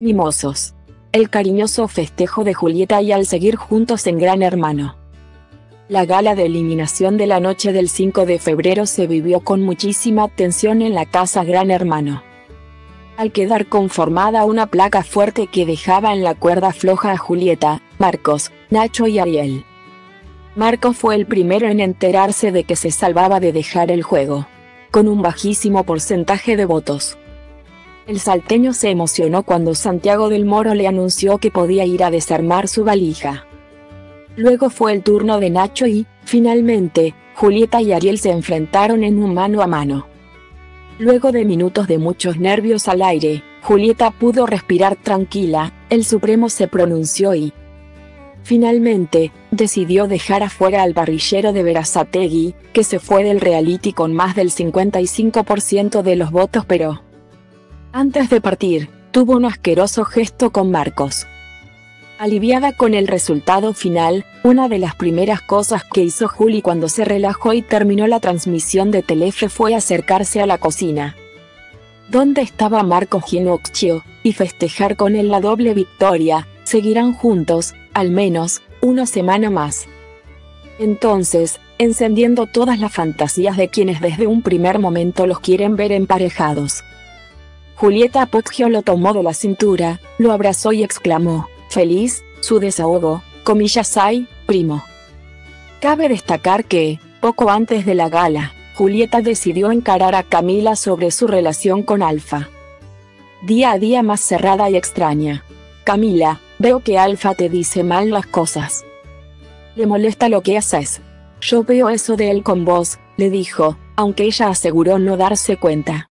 Mimosos. El cariñoso festejo de Julieta y al seguir juntos en Gran Hermano. La gala de eliminación de la noche del 5 de febrero se vivió con muchísima tensión en la casa Gran Hermano. Al quedar conformada una placa fuerte que dejaba en la cuerda floja a Julieta, Marcos, Nacho y Ariel. Marcos fue el primero en enterarse de que se salvaba de dejar el juego, con un bajísimo porcentaje de votos. El salteño se emocionó cuando Santiago del Moro le anunció que podía ir a desarmar su valija. Luego fue el turno de Nacho y, finalmente, Julieta y Ariel se enfrentaron en un mano a mano. Luego de minutos de muchos nervios al aire, Julieta pudo respirar tranquila, el Supremo se pronunció y, finalmente, decidió dejar afuera al barrillero de Berazategui, que se fue del reality con más del 55% de los votos pero, antes de partir, tuvo un asqueroso gesto con Marcos. Aliviada con el resultado final, una de las primeras cosas que hizo Juli cuando se relajó y terminó la transmisión de Telefe fue acercarse a la cocina, donde estaba Marcos Ginóccio, y festejar con él la doble victoria. Seguirán juntos, al menos, una semana más. Entonces, encendiendo todas las fantasías de quienes desde un primer momento los quieren ver emparejados. Julieta Poggio lo tomó de la cintura, lo abrazó y exclamó, feliz, su desahogo, comillas ay, primo. Cabe destacar que, poco antes de la gala, Julieta decidió encarar a Camila sobre su relación con Alfa. Día a día más cerrada y extraña. Camila, veo que Alfa te dice mal las cosas. Le molesta lo que haces. Yo veo eso de él con vos, le dijo, aunque ella aseguró no darse cuenta.